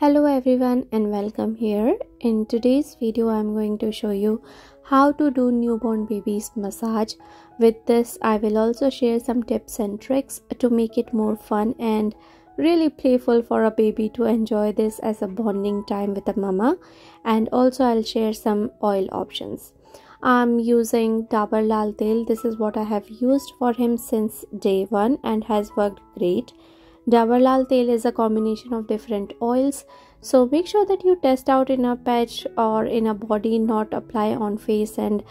Hello everyone and welcome here. In today's video I'm going to show you how to do newborn babies massage. With this I will also share some tips and tricks to make it more fun and really playful for a baby to enjoy this as a bonding time with a mama, and also I'll share some oil options. I'm using Dabur Lal Tail. This is what I have used for him since day one and has worked great. Jawarlal tail is a combination of different oils, so make sure that you test out in a patch or in a body, not apply on face and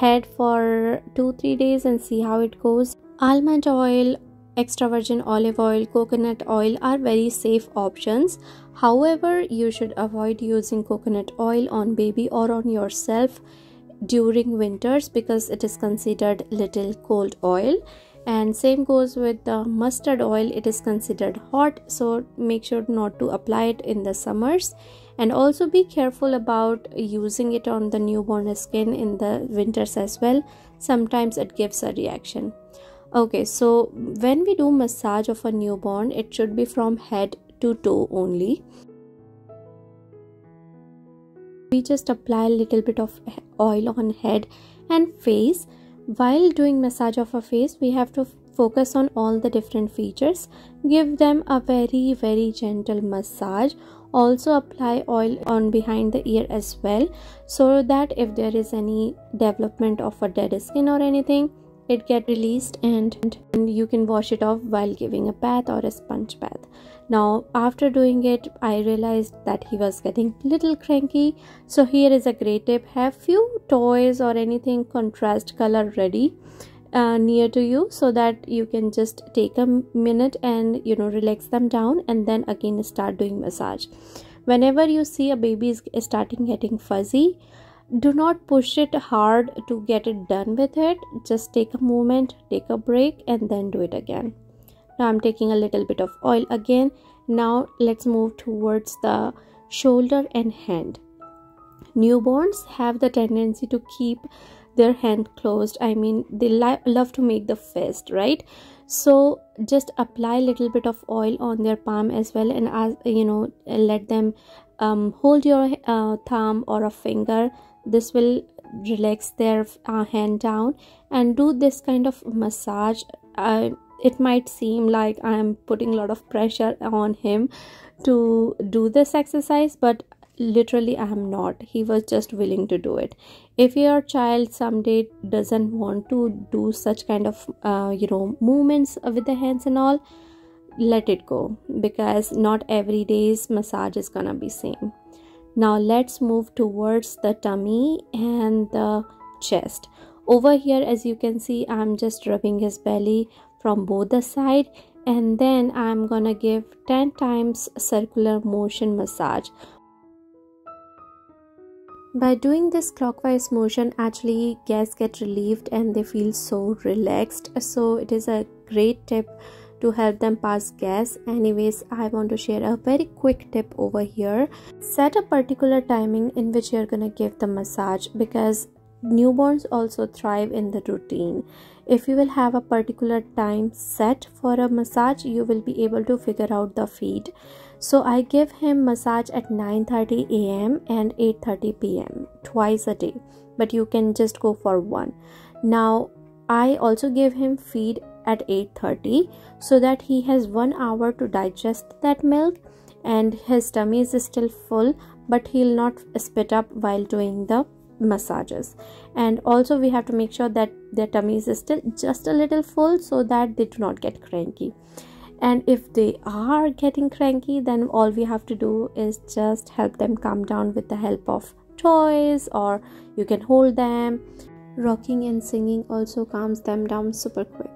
head for 2-3 days and see how it goes. Almond oil, extra virgin olive oil, coconut oil are very safe options. However, you should avoid using coconut oil on baby or on yourself during winters because it is considered little cold oil. And same goes with the mustard oil, it is considered hot, so make sure not to apply it in the summers, and also be careful about using it on the newborn skin in the winters as well. Sometimes it gives a reaction. Okay, so when we do massage of a newborn, it should be from head to toe only. We just apply a little bit of oil on head and face. While doing massage of a face, we have to focus on all the different features. Give them a very gentle massage. Also apply oil on behind the ear as well, so that if there is any development of a dead skin or anything, it gets released and you can wash it off while giving a bath or a sponge bath. Now after doing it, I realized that he was getting little cranky, so here is a great tip. Have few toys or anything contrast color ready near to you, so that you can just take a minute and relax them down, and then again start doing massage. Whenever you see a baby is starting getting fuzzy, do not push it hard to get it done with it. Just take a moment, take a break, and then do it again. Now I'm taking a little bit of oil again. Now let's move towards the shoulder and hand. Newborns have the tendency to keep their hand closed. I mean, they love to make the fist, right? So just apply a little bit of oil on their palm as well, and as let them hold your thumb or a finger. This will relax their hand down, and do this kind of massage. It might seem like I'm putting a lot of pressure on him to do this exercise, but literally I am not. He was just willing to do it. If your child someday doesn't want to do such kind of movements with the hands and all, let it go, because not every day's massage is gonna be same. Now let's move towards the tummy and the chest. Over here, as you can see, I'm just rubbing his belly from both the side, and then I'm gonna give 10 times circular motion massage. By doing this clockwise motion, actually gas get relieved and they feel so relaxed, so it is a great tip to help them pass gas. Anyways, I want to share a very quick tip over here. Set a particular timing in which you're gonna give the massage, because newborns also thrive in the routine. If you will have a particular time set for a massage, you will be able to figure out the feed. So I give him massage at 9:30 a.m. and 8:30 p.m. twice a day, but you can just go for one. Now I also give him feed at 8:30, so that he has 1 hour to digest that milk, and his tummy is still full, but he'll not spit up while doing the massages. And also we have to make sure that their tummy is still just a little full, so that they do not get cranky. And if they are getting cranky, then all we have to do is just help them calm down with the help of toys, or you can hold them. Rocking and singing also calms them down super quick.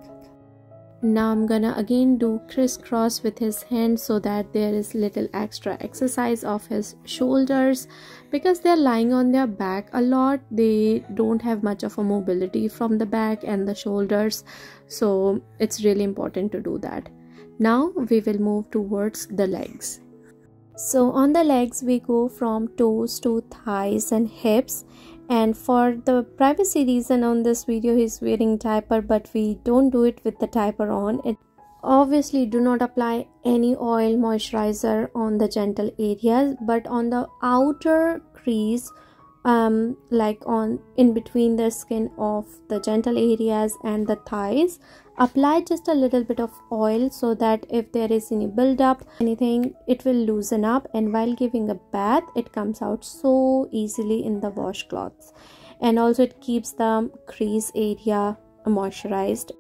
Now I'm gonna again do crisscross with his hand, so that there is little extra exercise of his shoulders, because they're lying on their back a lot. They don't have much of a mobility from the back and the shoulders, so it's really important to do that. Now we will move towards the legs. So on the legs we go from toes to thighs and hips. And for the privacy reason on this video, he's wearing diaper, but we don't do it with the diaper on. It Obviously, do not apply any oil moisturizer on the gentle areas, but on the outer crease, like on in between the skin of the gentle areas and the thighs, apply just a little bit of oil so that if there is any buildup, anything, it will loosen up, and while giving a bath it comes out so easily in the washcloths, and also it keeps the crease area moisturized.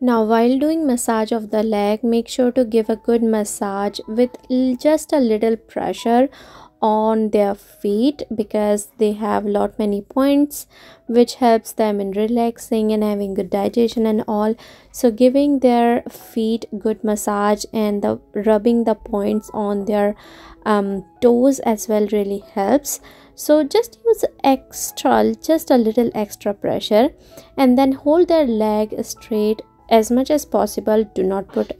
Now, while doing massage of the leg, make sure to give a good massage with just a little pressure on their feet, because they have lot many points which helps them in relaxing and having good digestion and all. So giving their feet good massage and the rubbing the points on their toes as well really helps. So just use just a little extra pressure, and then hold their leg straight as much as possible. Do not put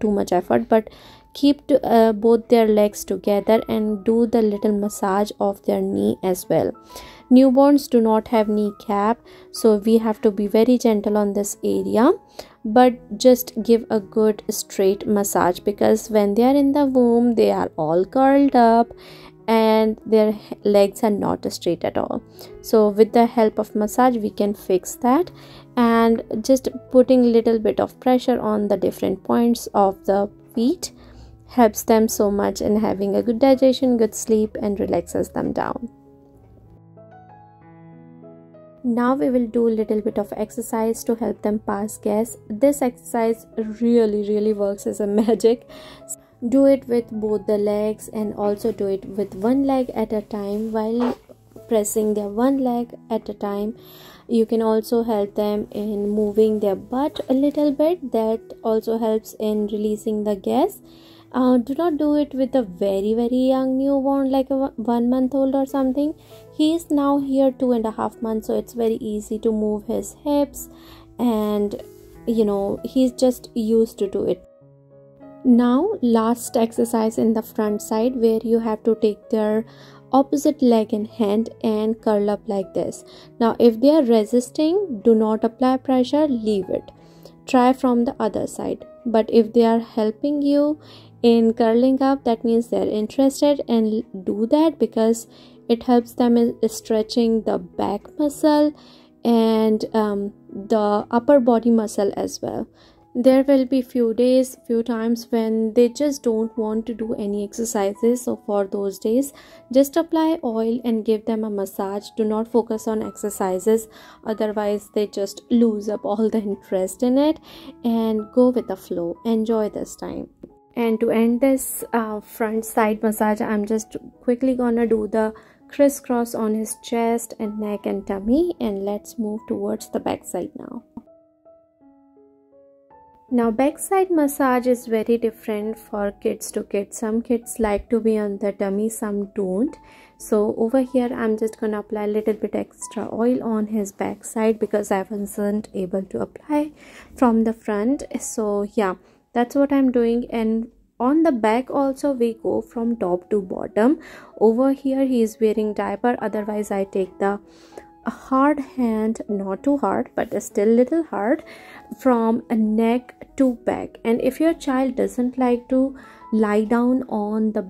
too much effort, but keep both their legs together and do the little massage of their knee as well. Newborns do not have kneecap, so we have to be very gentle on this area, but just give a good straight massage, because when they are in the womb they are all curled up and their legs are not straight at all. So with the help of massage we can fix that, and just putting little bit of pressure on the different points of the feet helps them so much in having a good digestion, good sleep, and relaxes them down. Now we will do a little bit of exercise to help them pass gas. This exercise really works as a magic. Do it with both the legs, and also do it with one leg at a time. While pressing their one leg at a time, you can also help them in moving their butt a little bit. That also helps in releasing the gas. Do not do it with a very young newborn, like a 1 month old or something. He is now here 2.5 months, so it's very easy to move his hips, and you know, he's just used to do it. Now, last exercise in the front side, where you have to take their opposite leg in hand and curl up like this. Now, if they are resisting, do not apply pressure, leave it. Try from the other side. But if they are helping you in curling up, that means they're interested, and do that, because it helps them in stretching the back muscle and the upper body muscle as well. There will be few times when they just don't want to do any exercises, so for those days just apply oil and give them a massage. Do not focus on exercises, otherwise they just lose up all the interest in it, and go with the flow. Enjoy this time. And to end this front side massage, I'm just quickly gonna do the crisscross on his chest and neck and tummy, and let's move towards the back side now. Now, backside massage is very different for kids to kids. Some kids like to be on the tummy, some don't. So over here I'm just gonna apply a little bit extra oil on his backside, because I wasn't able to apply from the front. So yeah, that's what I'm doing. And on the back also we go from top to bottom. Over here he is wearing diaper, otherwise I take the hard hand, not too hard but still little hard, from neck to back. And if your child doesn't like to lie down on the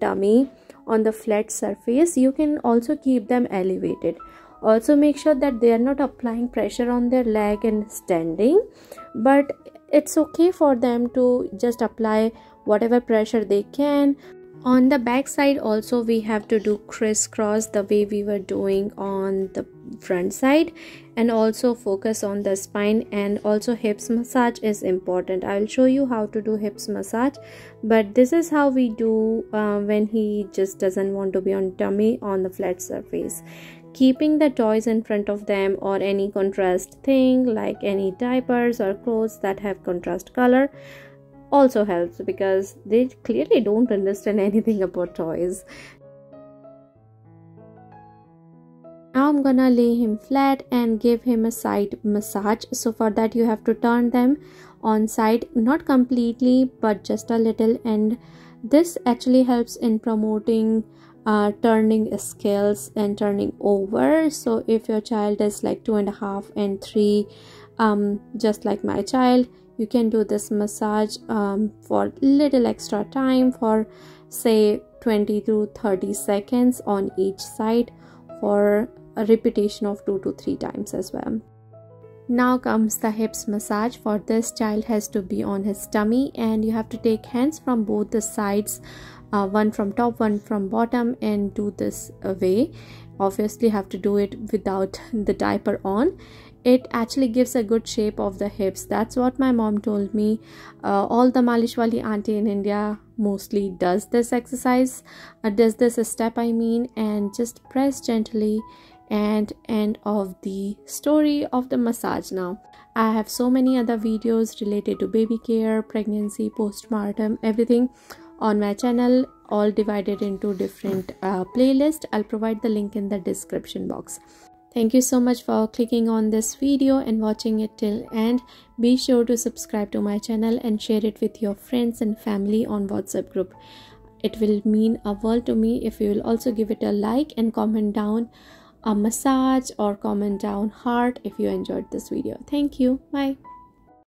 tummy, on the flat surface, you can also keep them elevated. Also make sure that they are not applying pressure on their leg and standing, but it's okay for them to just apply whatever pressure they can. On the back side also we have to do crisscross the way we were doing on the front side, and also focus on the spine, and also hips massage is important. I will show you how to do hips massage, but this is how we do when he just doesn't want to be on tummy, on the flat surface. Keeping the toys in front of them, or any contrast thing like any diapers or clothes that have contrast color, also helps, because they clearly don't understand anything about toys. Now I'm gonna lay him flat and give him a side massage. So for that you have to turn them on side, not completely but just a little, and this actually helps in promoting turning skills and turning over. So if your child is like 2.5 and 3 just like my child. You can do this massage for little extra time, for say 20 to 30 seconds on each side, for a repetition of 2 to 3 times as well. Now comes the hips massage. For this, child has to be on his tummy and you have to take hands from both the sides, one from top, one from bottom, and do this way. Obviously have to do it without the diaper on. It actually gives a good shape of the hips. That's what my mom told me. All the Malish wali auntie in India mostly does this exercise, does this step, I mean, and just press gently. And end of the story of the massage. Now I have so many other videos related to baby care, pregnancy, postpartum, everything on my channel, all divided into different playlists. I'll provide the link in the description box. Thank you so much for clicking on this video and watching it till end. Be sure to subscribe to my channel and share it with your friends and family on WhatsApp group. It will mean a world to me if you will also give it a like and comment down a massage, or comment down heart if you enjoyed this video. Thank you. Bye.